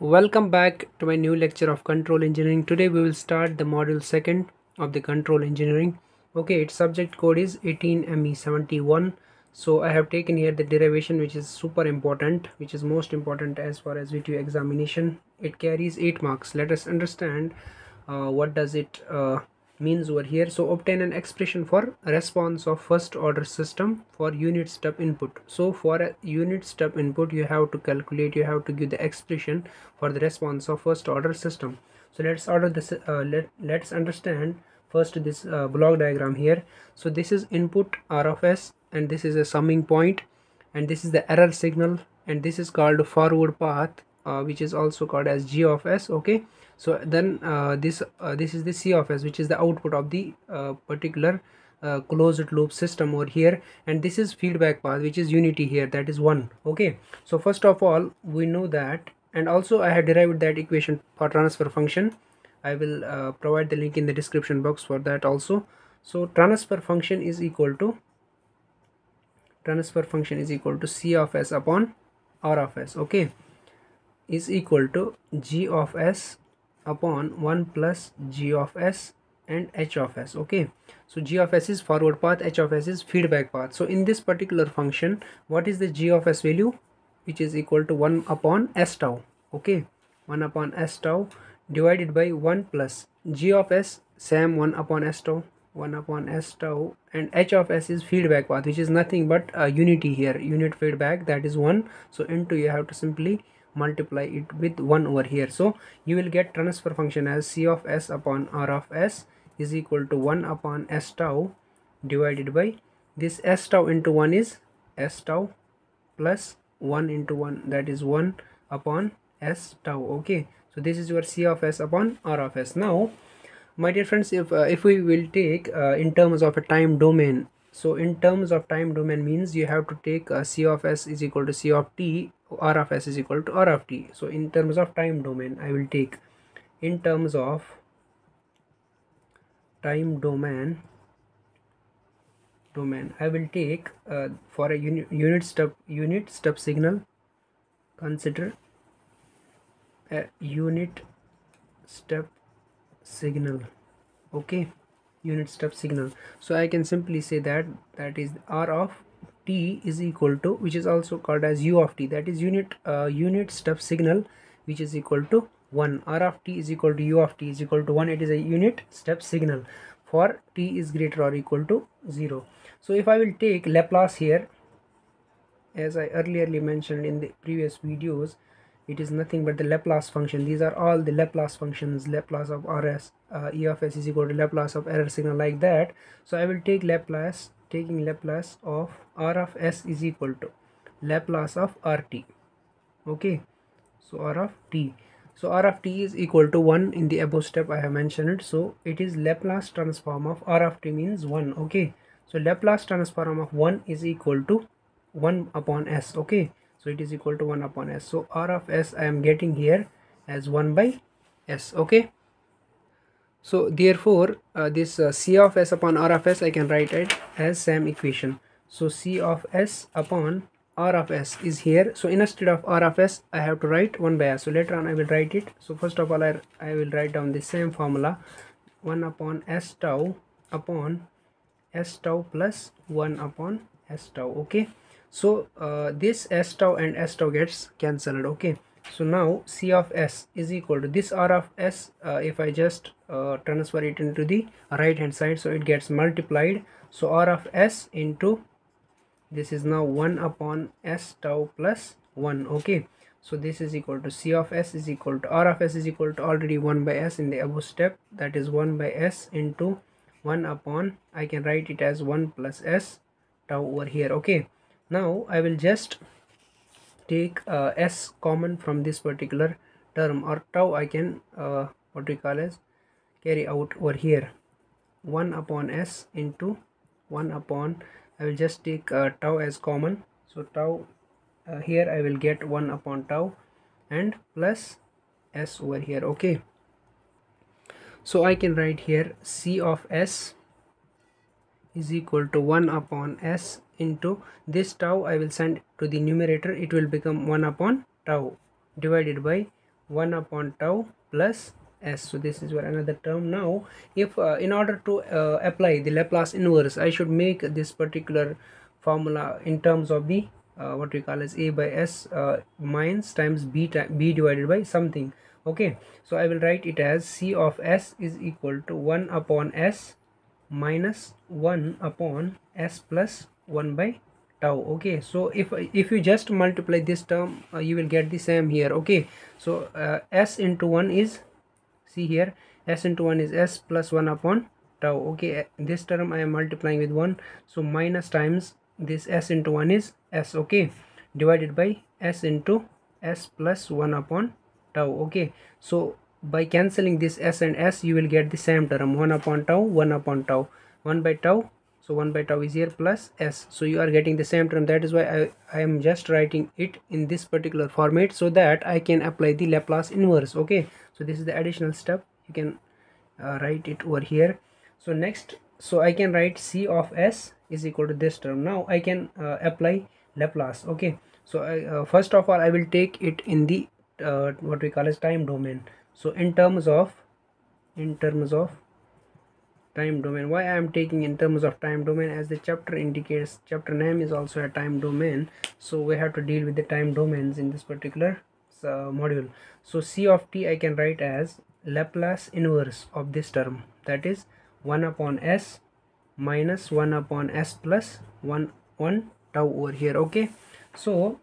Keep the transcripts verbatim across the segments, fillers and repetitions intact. Welcome back to my new lecture of control engineering. Today we will start the module second of the control engineering. Okay, its subject code is eighteen M E seventy-one. So I have taken here the derivation which is super important, which is most important as far as V T U examination. It carries eight marks. Let us understand uh, what does it uh, means over here. So obtain an expression for response of first order system for unit step input. So for a unit step input you have to calculate, you have to give the expression for the response of first order system. So let's order this uh, let, let's understand first this uh, block diagram here. So this is input R of S, and this is a summing point, and this is the error signal, and this is called forward path, Uh, which is also called as G of S. Okay, so then uh, this uh, this is the C of S, which is the output of the uh, particular uh, closed loop system over here, and this is feedback path, which is unity here, that is one. Okay, so first of all we know that, and also I have derived that equation for transfer function. I will uh, provide the link in the description box for that also. So transfer function is equal to transfer function is equal to C of S upon R of S. Okay, is equal to G of S upon one plus G of S and H of S. Okay, so G of S is forward path, H of S is feedback path. So in this particular function, what is the G of S value, which is equal to one upon S tau. Okay, one upon S tau divided by one plus G of S, same one upon S tau, one upon S tau, and H of S is feedback path, which is nothing but uh, unity here, unit feedback, that is one. So into you have to simply multiply it with one over here. So you will get transfer function as C of S upon R of S is equal to one upon S tau divided by this S tau into one is S tau plus one into one, that is one upon S tau. Okay, so this is your C of S upon R of S. Now my dear friends, if uh, if we will take uh, in terms of a time domain, so in terms of time domain means you have to take uh, C of S is equal to C of T, R of S is equal to R of T. So in terms of time domain, I will take in terms of time domain domain I will take uh, for a unit, unit step unit step signal, consider a unit step signal. Okay, unit step signal. So I can simply say that that is R of T is equal to, which is also called as U of T, that is unit uh, unit step signal, which is equal to one. R of T is equal to U of T is equal to one. It is a unit step signal for T is greater or equal to zero. So if I will take Laplace here, as I earlier mentioned in the previous videos, it is nothing but the Laplace function. These are all the Laplace functions, Laplace of R S, uh, E of S is equal to Laplace of error signal, like that. So I will take Laplace, taking Laplace of R of S is equal to Laplace of R T. Okay, so R of T, so R of T is equal to one. In the above step I have mentioned it, so it is Laplace transform of R of T means one. Okay, so Laplace transform of one is equal to one upon S. Okay, so it is equal to one upon S. So R of S I am getting here as one by S. Okay, so therefore uh, this uh, C of S upon R of S I can write it as same equation. So C of S upon R of S is here. So instead of R of S I have to write one by S. So later on I will write it. So first of all I, I will write down the same formula, one upon S tau upon S tau plus one upon S tau. Okay, so uh, this S tau and S tau gets cancelled. Okay, so now C of S is equal to this R of S. Uh, if I just uh, transfer it into the right hand side, so it gets multiplied. So R of S into this is now one upon S tau plus one. Okay, so this is equal to C of S is equal to R of S is equal to already one by S in the above step, that is one by S into one upon, I can write it as one plus S tau over here. Okay, now I will just take uh, S common from this particular term, or tau I can uh, what we call as carry out over here, one upon S into one upon, I will just take uh, tau as common. So tau uh, here I will get one upon tau and plus S over here. Okay, so I can write here C of S is equal to one upon S into this tau I will send to the numerator, it will become one upon tau divided by one upon tau plus s. So this is where another term. Now if uh, in order to uh, apply the Laplace inverse, I should make this particular formula in terms of the uh, what we call as a by s uh, minus times b time b divided by something. Okay, so I will write it as c of s is equal to one upon s minus one upon s plus one by tau. Okay, so if if you just multiply this term, uh, you will get the same here. Okay, so uh, s into one is, see here, s into one is s plus one upon tau. Okay, this term I am multiplying with one, so minus times this s into one is s, okay, divided by s into s plus one upon tau. Okay, so by cancelling this s and s, you will get the same term, one upon tau, one upon tau, one by tau. So one by tau is here plus s. So you are getting the same term. That is why I, I am just writing it in this particular format so that I can apply the Laplace inverse. Okay, so this is the additional step. You can uh, write it over here. So next, so I can write c of s is equal to this term. Now I can uh, apply Laplace. Okay, so I, uh, first of all I will take it in the uh, what we call as time domain. So in terms of, in terms of time domain, why I am taking in terms of time domain, as the chapter indicates, chapter name is also a time domain, so we have to deal with the time domains in this particular uh, module. So c of t I can write as Laplace inverse of this term, that is one upon s minus one upon s plus one one tau over here. Okay, so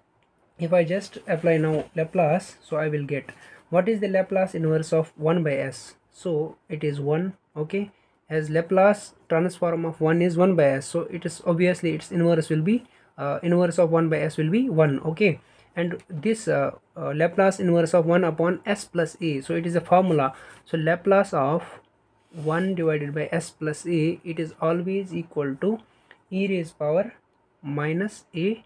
if I just apply now Laplace, so I will get, what is the Laplace inverse of one by s? So it is one. Okay, as Laplace transform of one is one by s, so it is obviously its inverse will be uh, inverse of one by s will be one. Okay, and this uh, uh, Laplace inverse of one upon s plus a, so it is a formula. So Laplace of one divided by s plus a, it is always equal to e raised power minus a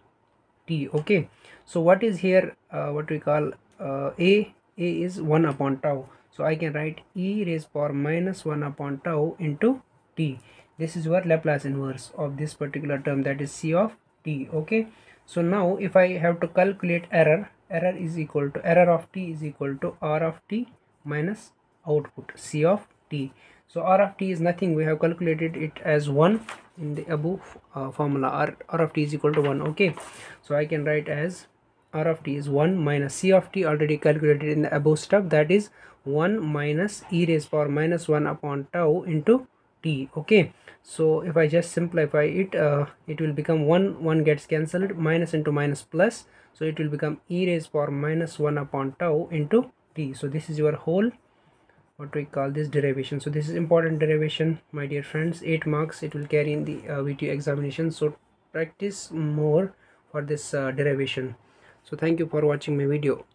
t. Okay, so what is here, uh, what we call uh, a, a is one upon tau. So I can write e raised power minus one upon tau into t. This is your Laplace inverse of this particular term, that is c of t. Okay. So now if I have to calculate error, error is equal to, error of t is equal to r of t minus output c of t. So r of t is nothing. We have calculated it as one in the above uh, formula. R, r of t is equal to one. Okay. So I can write as r of t is one minus c of t, already calculated in the above step, that is one minus e raised power minus one upon tau into t. Okay, so if I just simplify it, uh, it will become one, one gets cancelled, minus into minus plus, so it will become e raised power minus one upon tau into t. So this is your whole, what we call this derivation. So this is important derivation, my dear friends, eight marks it will carry in the uh, V T U examination, so practice more for this uh, derivation. So thank you for watching my video.